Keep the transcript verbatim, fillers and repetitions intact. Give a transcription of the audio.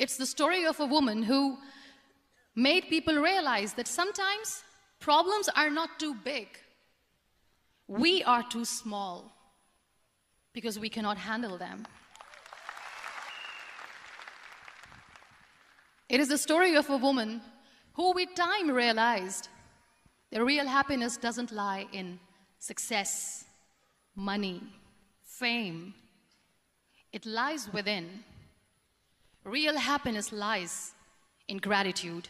It's the story of a woman who made people realize that sometimes problems are not too big. We are too small because we cannot handle them. It is the story of a woman who with time realized that real happiness doesn't lie in success, money, fame. It lies within. Real happiness lies in gratitude.